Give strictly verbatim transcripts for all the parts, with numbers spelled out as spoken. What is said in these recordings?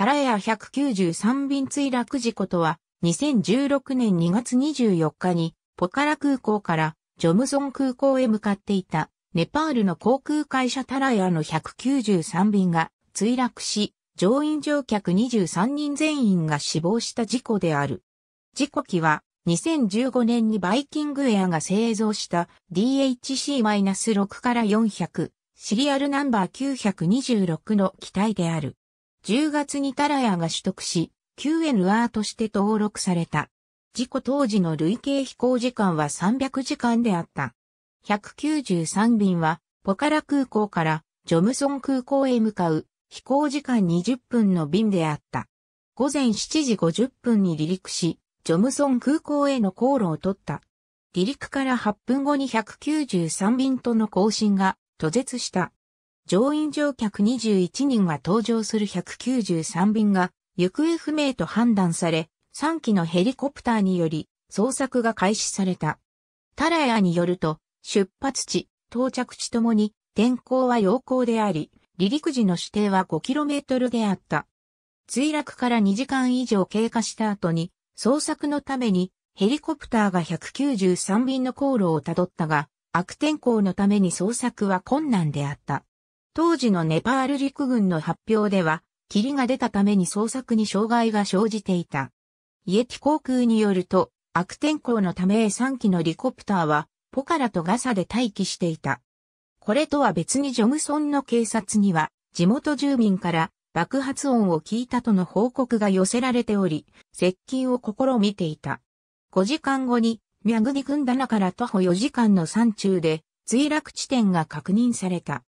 タラエアひゃくきゅうじゅうさん便墜落事故とは、にせんじゅうろくねんにがつにじゅうよっかに、ポカラ空港からジョムソン空港へ向かっていた、ネパールの航空会社タラエアのひゃくきゅうじゅうさん便が墜落し、乗員乗客にじゅうさんにん全員が死亡した事故である。事故機は、にせんじゅうごねんにバイキングエアが製造した ディーエイチシーろく からよんひゃく、シリアルナンバーきゅうひゃくにじゅうろくの機体である。じゅうがつにタラエアが取得し、きゅうエヌエー として登録された。事故当時の累計飛行時間はさんびゃくじかんであった。ひゃくきゅうじゅうさん便は、ポカラ空港からジョムソン空港へ向かう飛行時間にじゅっぷんの便であった。午前しちじごじゅっぷんに離陸し、ジョムソン空港への航路を取った。離陸からはっぷんごにひゃくきゅうじゅうさん便との交信が途絶した。乗員乗客にじゅういちにんが搭乗するひゃくきゅうじゅうさん便が行方不明と判断され、さん機のヘリコプターにより捜索が開始された。タラエアによると、出発地、到着地ともに天候は良好であり、離陸時の視程は ごキロメートル であった。墜落からにじかん以上経過した後に、捜索のためにヘリコプターがひゃくきゅうじゅうさん便の航路をたどったが、悪天候のために捜索は困難であった。当時のネパール陸軍の発表では、霧が出たために捜索に障害が生じていた。イエティ航空によると、悪天候のためさん機のヘリコプターは、ポカラとガサで待機していた。これとは別にジョムソンの警察には、地元住民から爆発音を聞いたとの報告が寄せられており、接近を試みていた。ごじかんごに、ミャグディ郡ダナから徒歩よじかんの山中で、墜落地点が確認された。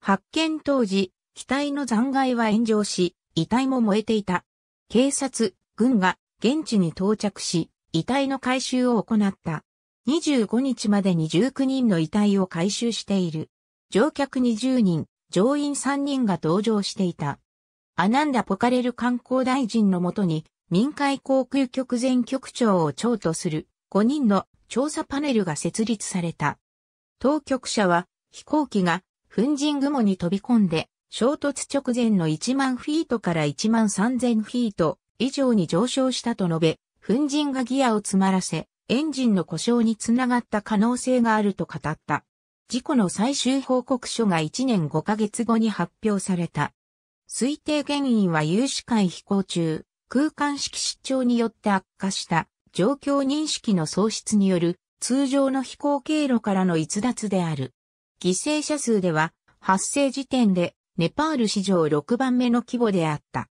発見当時、機体の残骸は炎上し、遺体も燃えていた。警察、軍が現地に到着し、遺体の回収を行った。にじゅうごにちまでにじゅうきゅうにんの遺体を回収している。乗客にじゅうにん、乗員さんにんが搭乗していた。アナンダ・ポカレル観光大臣のもとに、民間航空局前局長を長とするごにんの調査パネルが設立された。当局者は、飛行機が、粉塵雲に飛び込んで、衝突直前のいちまんフィートからいちまんさんぜんフィート以上に上昇したと述べ、粉塵がギアを詰まらせ、エンジンの故障につながった可能性があると語った。事故の最終報告書がいちねんごかげつごに発表された。推定原因は有視界飛行中、空間識失調によって悪化した状況認識の喪失による通常の飛行経路からの逸脱である。犠牲者数では発生時点でネパール史上ろくばんめの規模であった。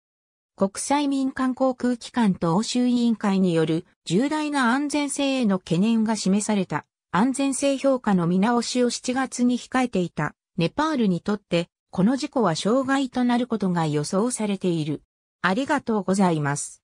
国際民間航空機関と欧州委員会による重大な安全性への懸念が示された安全性評価の見直しをしちがつに控えていたネパールにとってこの事故は障害となることが予想されている。ありがとうございます。